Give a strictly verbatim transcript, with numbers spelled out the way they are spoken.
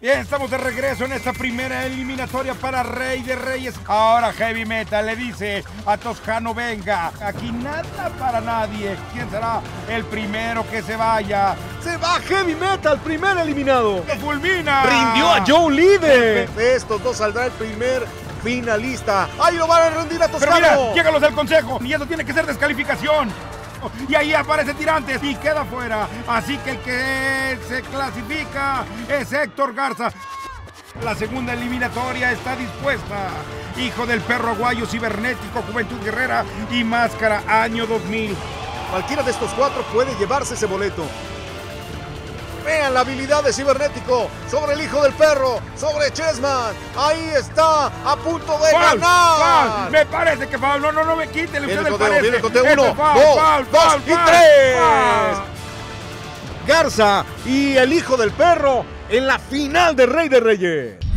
Bien, estamos de regreso en esta primera eliminatoria para Rey de Reyes. Ahora Heavy Metal le dice a Toscano, venga, aquí nada para nadie. ¿Quién será el primero que se vaya? Se va Heavy Metal, primer eliminado. ¡Lo fulmina! ¡Rindió a Joe Líder! De estos dos saldrá el primer finalista. ¡Ahí lo van a rendir a Toscano! Pero mira, llegan los del consejo y eso tiene que ser descalificación. Y ahí aparece Tirantes y queda fuera. Así que el que se clasifica es Héctor Garza. La segunda eliminatoria está dispuesta. Hijo del Perro Aguayo, Cibernético, Juventud Guerrera y Máscara Año dos mil. Cualquiera de estos cuatro puede llevarse ese boleto. Vean la habilidad de Cibernético sobre el Hijo del Perro, sobre Chessman. Ahí está, a punto de foul, ganar. Foul. Me parece que foul. No, no, no me quiten. Viene el conteo, viene el conteo. Uno, dos, foul, dos foul, y foul, tres. Foul. Garza y el Hijo del Perro en la final de Rey de Reyes.